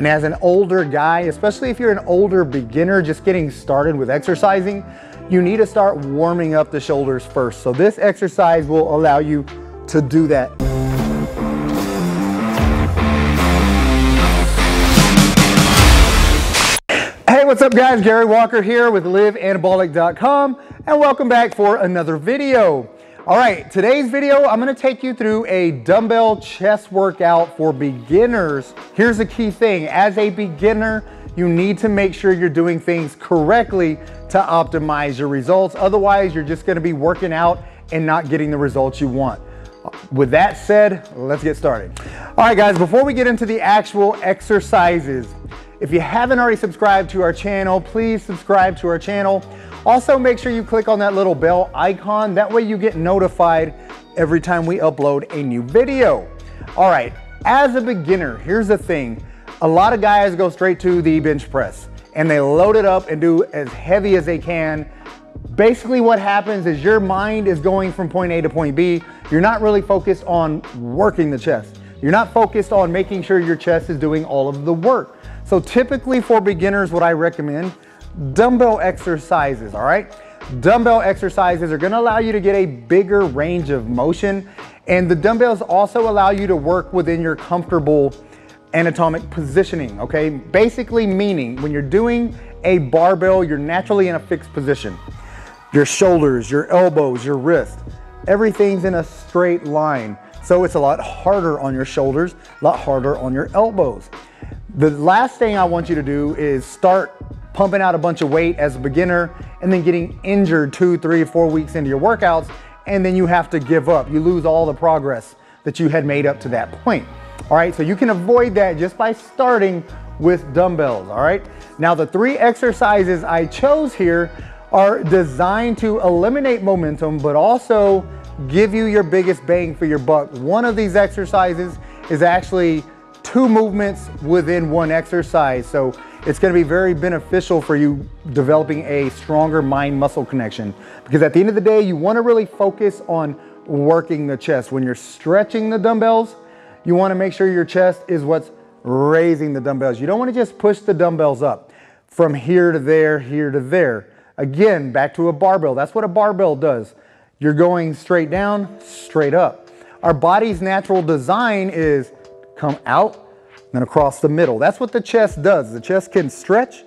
And as an older guy, especially if you're an older beginner just getting started with exercising, you need to start warming up the shoulders first. So this exercise will allow you to do that. Hey, what's up guys? Gary Walker here with liveanabolic.com and welcome back for another video. All right, today's video, I'm gonna take you through a dumbbell chest workout for beginners. Here's the key thing. As a beginner, you need to make sure you're doing things correctly to optimize your results. Otherwise, you're just gonna be working out and not getting the results you want. With that said, let's get started. All right, guys, before we get into the actual exercises, if you haven't already subscribed to our channel, please subscribe to our channel. Also, make sure you click on that little bell icon. That way you get notified every time we upload a new video. All right, as a beginner, here's the thing. A lot of guys go straight to the bench press and they load it up and do as heavy as they can. Basically what happens is your mind is going from point A to point B. You're not really focused on working the chest. You're not focused on making sure your chest is doing all of the work. So typically for beginners, what I recommend, dumbbell exercises, all right? Dumbbell exercises are gonna allow you to get a bigger range of motion, and the dumbbells also allow you to work within your comfortable anatomic positioning, okay? Basically meaning when you're doing a barbell, you're naturally in a fixed position. Your shoulders, your elbows, your wrist, everything's in a straight line. So it's a lot harder on your shoulders, a lot harder on your elbows. The last thing I want you to do is start pumping out a bunch of weight as a beginner and then getting injured 2, 3, 4 weeks into your workouts, and then you have to give up. You lose all the progress that you had made up to that point. All right, so you can avoid that just by starting with dumbbells, all right? Now the 3 exercises I chose here are designed to eliminate momentum, but also give you your biggest bang for your buck. One of these exercises is actually 2 movements within 1 exercise. So it's gonna be very beneficial for you developing a stronger mind-muscle connection. Because at the end of the day, you wanna really focus on working the chest. When you're stretching the dumbbells, you wanna make sure your chest is what's raising the dumbbells. You don't wanna just push the dumbbells up from here to there, here to there. Again, back to a barbell. That's what a barbell does. You're going straight down, straight up. Our body's natural design is come out and across the middle. That's what the chest does. The chest can stretch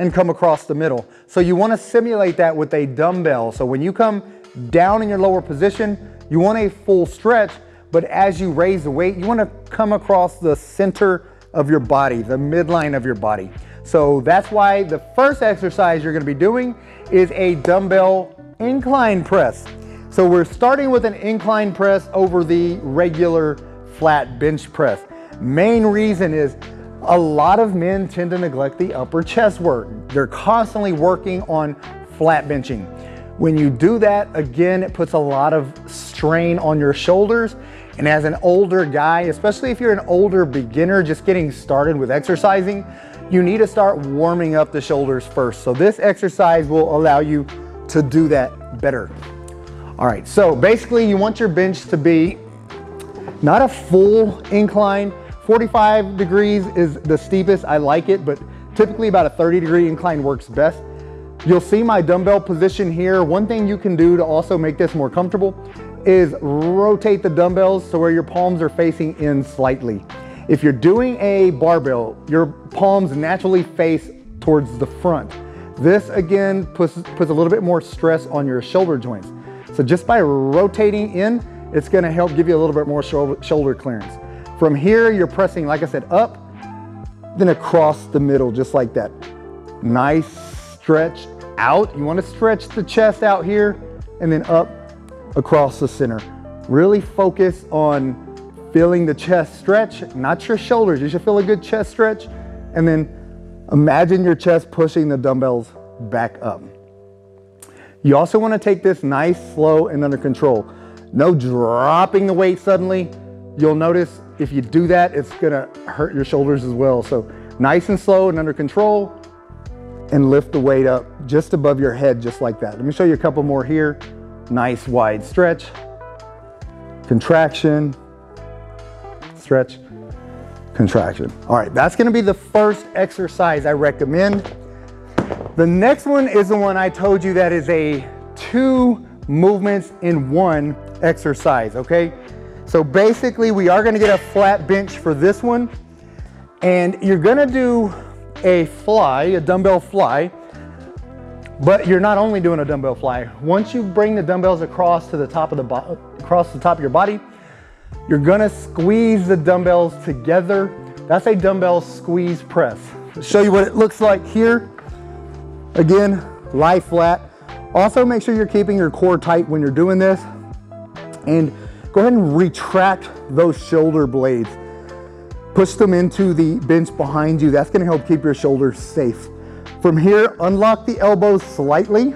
and come across the middle. So you wanna simulate that with a dumbbell. So when you come down in your lower position, you want a full stretch, but as you raise the weight, you wanna come across the center of your body, the midline of your body. So that's why the first exercise you're gonna be doing is a dumbbell incline press. So we're starting with an incline press over the regular flat bench press. Main reason is a lot of men tend to neglect the upper chest work. They're constantly working on flat benching. When you do that, again, it puts a lot of strain on your shoulders. And as an older guy, especially if you're an older beginner just getting started with exercising, you need to start warming up the shoulders first. So this exercise will allow you to do that better. All right, so basically you want your bench to be not a full incline. 45 degrees is the steepest, I like it, but typically about a 30-degree incline works best. You'll see my dumbbell position here. One thing you can do to also make this more comfortable is rotate the dumbbells so where your palms are facing in slightly. If you're doing a barbell, your palms naturally face towards the front. This again puts a little bit more stress on your shoulder joints. So just by rotating in, it's gonna help give you a little bit more shoulder clearance. From here, you're pressing, like I said, up, then across the middle, just like that. Nice stretch out. You wanna stretch the chest out here and then up across the center. Really focus on feeling the chest stretch, not your shoulders. You should feel a good chest stretch, and then imagine your chest pushing the dumbbells back up. You also wanna take this nice, slow, and under control. No dropping the weight suddenly. You'll notice if you do that, it's gonna hurt your shoulders as well. So nice and slow and under control, and lift the weight up just above your head, just like that. Let me show you a couple more here. Nice wide stretch, contraction, stretch. contraction. All right, that's gonna be the first exercise I recommend. The next one is the one I told you that is a 2 movements in 1 exercise, okay? So basically we are gonna get a flat bench for this one, and you're gonna do a fly, a dumbbell fly, but you're not only doing a dumbbell fly. Once you bring the dumbbells across to the top of your body, you're gonna squeeze the dumbbells together. That's a dumbbell squeeze press. I'll show you what it looks like here. Again, lie flat. Also make sure you're keeping your core tight when you're doing this, and go ahead and retract those shoulder blades. Push them into the bench behind you. That's gonna help keep your shoulders safe. From here, unlock the elbows slightly.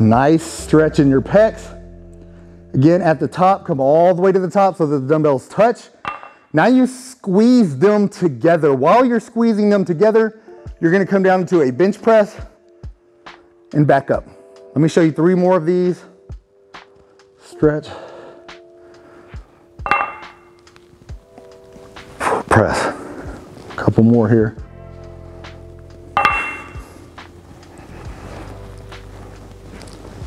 Nice stretch in your pecs. Again, at the top, come all the way to the top so that the dumbbells touch. Now you squeeze them together. While you're squeezing them together, you're gonna come down to a bench press and back up. Let me show you 3 more of these. Stretch. Press. Couple more here.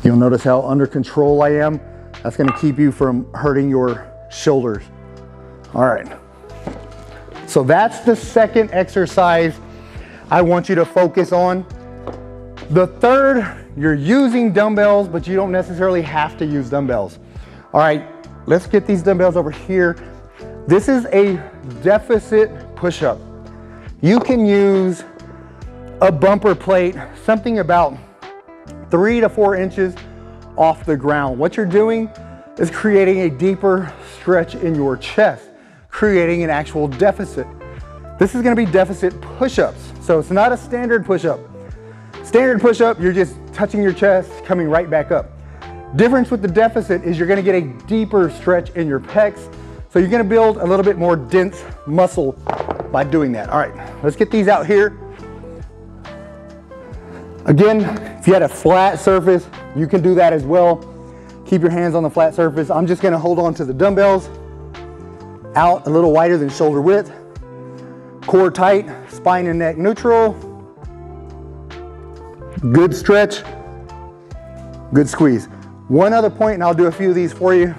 You'll notice how under control I am. That's gonna keep you from hurting your shoulders. All right. So that's the second exercise I want you to focus on. The third, you're using dumbbells, but you don't necessarily have to use dumbbells. All right, let's get these dumbbells over here. This is a deficit push-up. You can use a bumper plate, something about 3 to 4 inches off the ground. What you're doing is creating a deeper stretch in your chest, creating an actual deficit. This is gonna be deficit push-ups. So it's not a standard push-up. Standard push-up, you're just touching your chest, coming right back up. Difference with the deficit is you're gonna get a deeper stretch in your pecs. So you're gonna build a little bit more dense muscle by doing that. All right, let's get these out here. Again, if you had a flat surface, you can do that as well. Keep your hands on the flat surface. I'm just gonna hold on to the dumbbells, out a little wider than shoulder width, core tight, spine and neck neutral. Good stretch, good squeeze. One other point, and I'll do a few of these for you.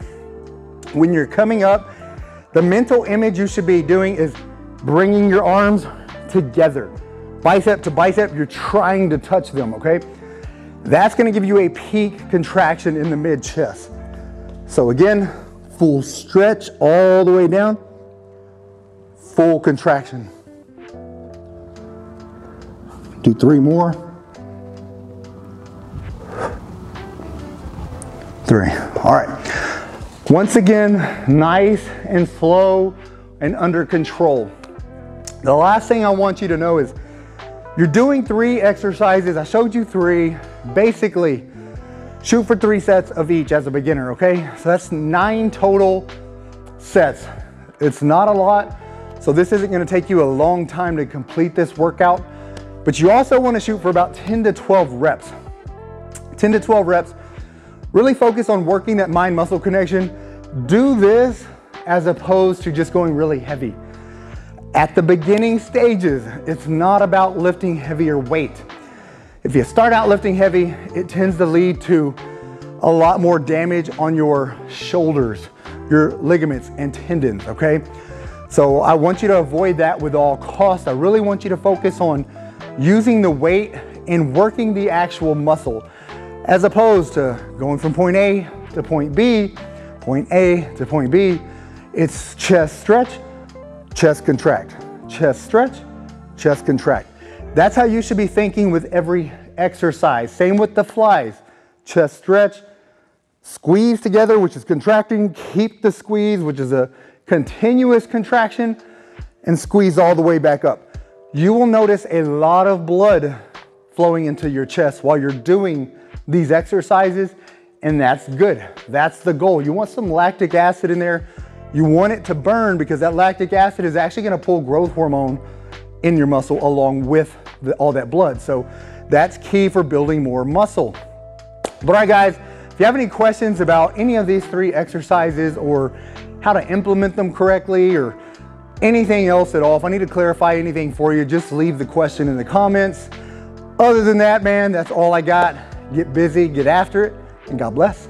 When you're coming up, the mental image you should be doing is bringing your arms together. Bicep to bicep, you're trying to touch them, okay? That's gonna give you a peak contraction in the mid chest. So again, full stretch all the way down, full contraction. Do 3 more. 3, all right. Once again, nice and slow and under control. The last thing I want you to know is you're doing 3 exercises. I showed you 3. Basically, shoot for 3 sets of each as a beginner, okay? So that's 9 total sets. It's not a lot, so this isn't gonna take you a long time to complete this workout, but you also wanna shoot for about 10 to 12 reps. 10 to 12 reps. Really focus on working that mind-muscle connection. Do this as opposed to just going really heavy. At the beginning stages, it's not about lifting heavier weight. If you start out lifting heavy, it tends to lead to a lot more damage on your shoulders, your ligaments and tendons, okay? So I want you to avoid that with all costs. I really want you to focus on using the weight and working the actual muscle, as opposed to going from point A to point B, point A to point B. It's chest stretch, chest contract, chest stretch, chest contract. That's how you should be thinking with every exercise. Same with the flies, chest stretch, squeeze together, which is contracting, keep the squeeze, which is a continuous contraction, and squeeze all the way back up. You will notice a lot of blood flowing into your chest while you're doing these exercises, and that's good. That's the goal. You want some lactic acid in there. You want it to burn because that lactic acid is actually gonna pull growth hormone in your muscle along with all that blood. So that's key for building more muscle. But all right, guys, if you have any questions about any of these 3 exercises or how to implement them correctly or anything else at all, if I need to clarify anything for you, just leave the question in the comments. Other than that, man, that's all I got. Get busy, get after it, and God bless.